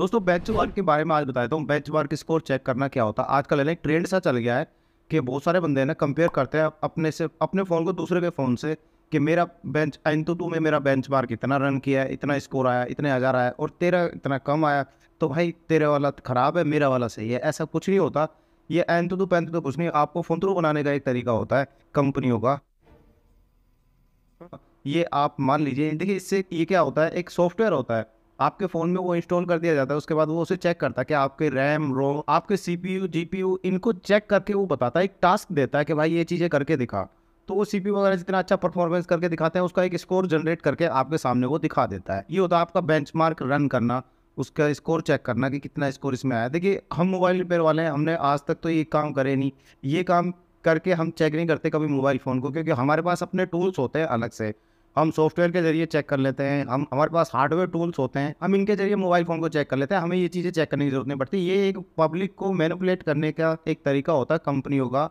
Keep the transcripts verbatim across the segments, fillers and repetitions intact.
दोस्तों बेंचमार्क के बारे में आज बताता हूँ। बेंचमार्क स्कोर चेक करना क्या होता है, आजकल एक ट्रेंड सा चल गया है कि बहुत सारे बंदे ना कंपेयर करते हैं अपने से अपने फ़ोन को दूसरे के फ़ोन से कि मेरा बेंच AnTuTu में मेरा बेंचमार्क इतना रन किया है, इतना स्कोर आया, इतने हज़ार आया और तेरा इतना कम आया, तो भाई तेरे वाला ख़राब है मेरा वाला सही है। ऐसा कुछ नहीं होता, ये AnTuTu AnTuTu कुछ नहीं, आपको फ़ोन थ्रू बनाने का एक तरीका होता है कंपनियों का। ये आप मान लीजिए, देखिए इससे ये क्या होता है, एक सॉफ्टवेयर होता है आपके फ़ोन में, वो इंस्टॉल कर दिया जाता है। उसके बाद वो उसे चेक करता है कि आपके रैम रोम आपके सीपीयू जीपीयू इनको चेक करके वो बताता है, एक टास्क देता है कि भाई ये चीज़ें करके दिखा। तो वो सीपीयू वगैरह जितना अच्छा परफॉर्मेंस करके दिखाते हैं उसका एक स्कोर जनरेट करके आपके सामने वो दिखा देता है। ये होता है आपका बेंचमार्क रन करना, उसका स्कोर चेक करना कि कितना स्कोर इसमें आया। देखिए हम मोबाइल रिपेयर वाले हैं, हमने आज तक तो ये काम करे नहीं, ये काम करके हम चेक नहीं करते कभी मोबाइल फ़ोन को, क्योंकि हमारे पास अपने टूल्स होते हैं अलग से, हम सॉफ्टवेयर के जरिए चेक कर लेते हैं, हम हमारे पास हार्डवेयर टूल्स होते हैं, हम इनके जरिए मोबाइल फ़ोन को चेक कर लेते हैं, हमें ये चीज़ें चेक करने की ज़रूरत नहीं पड़ती। ये एक पब्लिक को मैनिपुलेट करने का एक तरीका होता है कंपनियों का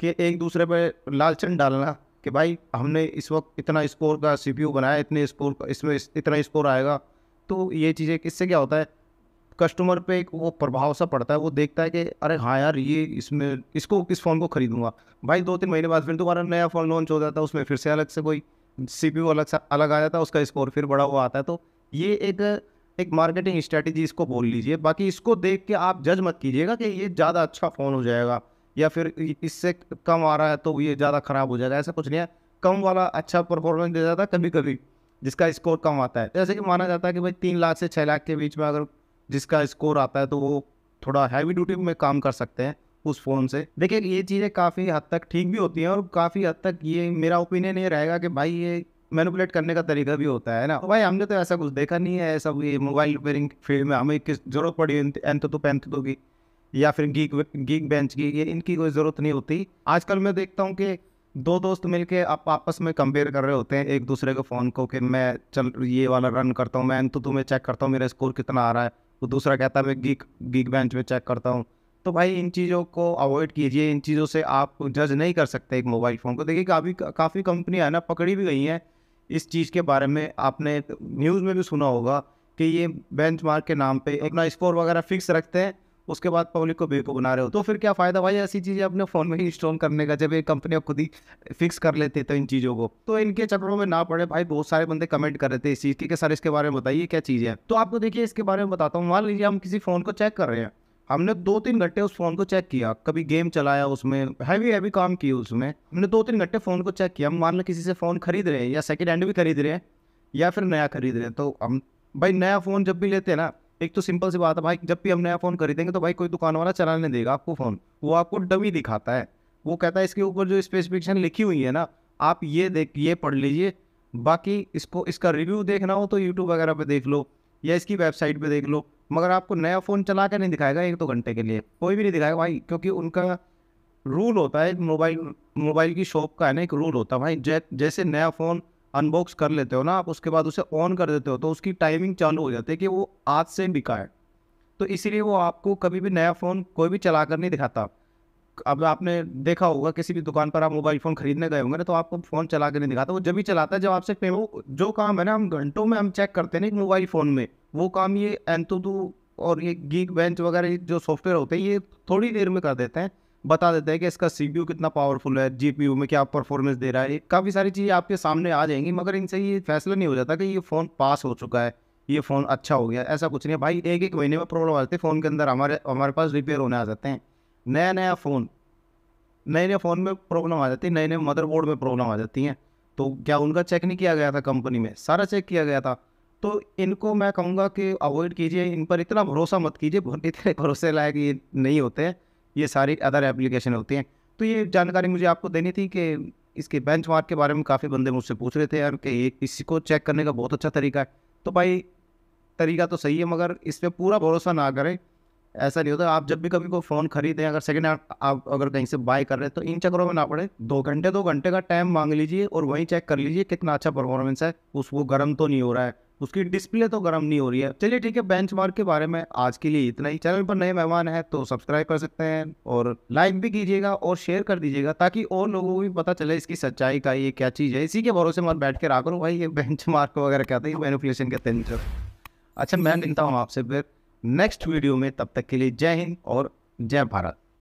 कि एक दूसरे पर लालचन डालना कि भाई हमने इस वक्त इतना स्कोर का सीपीयू बनाया, इतने स्कोर का इसमें इतना स्कोर आएगा। तो ये चीज़ें, इससे क्या होता है कस्टमर पे एक वो प्रभाव सा पड़ता है, वो देखता है कि अरे हाँ यार ये इसमें इसको किस फ़ोन को ख़रीदूँगा। भाई दो तीन महीने बाद फिर दोबारा नया फ़ोन लॉन्च हो जाता है, उसमें फिर से अलग से कोई सीपीयू अलग सा अलग आ जाता है, उसका स्कोर फिर बड़ा हुआ आता है। तो ये एक एक मार्केटिंग स्ट्रैटेजी इसको बोल लीजिए। बाकी इसको देख के आप जज मत कीजिएगा कि ये ज़्यादा अच्छा फ़ोन हो जाएगा या फिर इससे कम आ रहा है तो ये ज़्यादा ख़राब हो जाएगा, ऐसा कुछ नहीं है। कम वाला अच्छा परफॉर्मेंस दे जाता है कभी कभी जिसका स्कोर कम आता है, जैसे कि माना जाता है कि भाई तीन लाख से छः लाख के बीच में अगर जिसका स्कोर आता है तो वो थोड़ा हैवी ड्यूटी में काम कर सकते हैं उस फ़ोन से। देखिए ये चीज़ें काफ़ी हद तक ठीक भी होती हैं और काफ़ी हद तक ये मेरा ओपिनियन ये रहेगा कि भाई ये मैनिपुलेट करने का तरीका भी होता है ना। भाई हमने तो ऐसा कुछ देखा नहीं है, ऐसा ये मोबाइल रिपेयरिंग फील्ड में हमें किस ज़रूरत पड़ी AnTuTu AnTuTu की या फिर गीक Geekbench की, ये इनकी कोई ज़रूरत नहीं होती। आजकल मैं देखता हूँ कि दो दोस्त मिलके आप आपस में कंपेयर कर रहे होते हैं एक दूसरे के फ़ोन को कि मैं चल ये वाला रन करता हूँ, मैं AnTuTu में चेक करता हूँ मेरा स्कोर कितना आ रहा है, वो दूसरा कहता है मैं गीक Geekbench में चेक करता हूँ। तो भाई इन चीज़ों को अवॉइड कीजिए, इन चीज़ों से आप जज नहीं कर सकते एक मोबाइल फ़ोन को। देखिए काफ़ी काफ़ी कंपनियां है ना पकड़ी भी गई हैं इस चीज़ के बारे में, आपने न्यूज़ में भी सुना होगा कि ये बेंचमार्क के नाम पे अपना स्कोर वगैरह फिक्स रखते हैं, उसके बाद पब्लिक को बेवकूफ़ बना रहे हो। तो फिर क्या फ़ायदा भाई ऐसी चीज़ें अपने फ़ोन में इंस्टॉल करने का, जब ये कंपनियाँ खुद ही फिक्स कर लेते तो इन चीज़ों को, तो इनके चक्करों में ना पड़े। भाई बहुत सारे बंदे कमेंट कर रहे थे इस चीज़ की कि सर इसके बारे में बताइए क्या चीज़ है। तो आपको देखिए इसके बारे में बताता हूँ। मान लीजिए हम किसी फ़ोन को चेक कर रहे हैं, हमने दो तीन घंटे उस फ़ोन को चेक किया, कभी गेम चलाया उसमें, हैवी हैवी काम किए उसमें, हमने दो तीन घंटे फ़ोन को चेक किया। हम मान लो किसी से फ़ोन खरीद रहे हैं या सेकेंड हैंड भी खरीद रहे हैं या फिर नया खरीद रहे हैं, तो हम भाई नया फ़ोन जब भी लेते हैं ना, एक तो सिंपल सी बात है भाई जब भी हम नया फ़ोन खरीदेंगे तो भाई कोई दुकान वाला चलाने देगा आपको फ़ोन, वो आपको डमी दिखाता है, वो कहता है इसके ऊपर जो स्पेसिफिकेशन लिखी हुई है ना आप ये देख ये पढ़ लीजिए, बाकी इसको इसका रिव्यू देखना हो तो यूट्यूब वगैरह पे देख लो या इसकी वेबसाइट पे देख लो, मगर आपको नया फ़ोन चला कर नहीं दिखाएगा। एक दो तो घंटे के लिए कोई भी नहीं दिखाएगा भाई, क्योंकि उनका रूल होता है मोबाइल मोबाइल की शॉप का है ना एक रूल होता है भाई, जैसे नया फ़ोन अनबॉक्स कर लेते हो ना आप, उसके बाद उसे ऑन कर देते हो तो उसकी टाइमिंग चालू हो जाती है कि वो आज से बिका है, तो इसीलिए वो आपको कभी भी नया फ़ोन कोई भी चला कर नहीं दिखाता। अब आपने देखा होगा किसी भी दुकान पर आप मोबाइल फ़ोन खरीदने गए होंगे ना, तो आपको फ़ोन चला कर नहीं दिखाता, वो जब भी चलाता है जब आपसे पेमेंट, जो काम है ना हम घंटों में हम चेक करते हैं ना मोबाइल फ़ोन में, वो काम ये AnTuTu और ये Geekbench वगैरह जो सॉफ्टवेयर होते हैं ये थोड़ी देर में कर देते हैं, बता देते हैं कि इसका सीपीयू कितना पावरफुल है, जीपीयू में क्या परफॉर्मेंस दे रहा है, काफ़ी सारी चीज़ें आपके सामने आ जाएंगी, मगर इनसे ये फैसला नहीं हो जाता कि ये फ़ोन पास हो चुका है, ये फ़ोन अच्छा हो गया, ऐसा कुछ नहीं है भाई। एक एक महीने में प्रॉब्लम आ जाती है फ़ोन के अंदर, हमारे हमारे पास रिपेयर होने आ जाते हैं, नया नया फ़ोन नए नए फ़ोन में प्रॉब्लम आ जाती है, नए नए मदरबोर्ड में प्रॉब्लम आ जाती हैं। तो क्या उनका चेक नहीं किया गया था कंपनी में, सारा चेक किया गया था। तो इनको मैं कहूँगा कि अवॉइड कीजिए, इन पर इतना भरोसा मत कीजिए, इतने भरोसे लायक ये नहीं होते हैं, ये सारी अदर एप्लीकेशन होती हैं। तो ये जानकारी मुझे आपको देनी थी कि इसके बेंचमार्क के बारे में काफ़ी बंदे मुझसे पूछ रहे थे यार कि ये इसको चेक करने का बहुत अच्छा तरीका है। तो भाई तरीका तो सही है, मगर इस पर पूरा भरोसा ना करें, ऐसा नहीं होता। आप जब भी कभी कोई फ़ोन खरीदें, अगर सेकेंड हैंड आप अगर कहीं से बाय कर रहे हैं तो इन चक्करों में ना पड़े, दो घंटे दो घंटे का टाइम मांग लीजिए और वहीं चेक कर लीजिए कितना अच्छा परफॉर्मेंस है, उस वो गर्म तो नहीं हो रहा है, उसकी डिस्प्ले तो गर्म नहीं हो रही है। चलिए ठीक है, बेंचमार्क के बारे में आज के लिए इतना ही। चैनल पर नए मेहमान हैं तो सब्सक्राइब कर सकते हैं और लाइक भी कीजिएगा और शेयर कर दीजिएगा ताकि और लोगों को भी पता चले इसकी सच्चाई का ये क्या चीज़ है। इसी के भरोसे मत बैठ के राखो भाई, ये बेंचमार्क वगैरह कहते हैं मैनिपुलेशन कहते हैं। अच्छा मैं मिलता हूँ आपसे फिर नेक्स्ट वीडियो में। तब तक के लिए जय हिंद और जय भारत।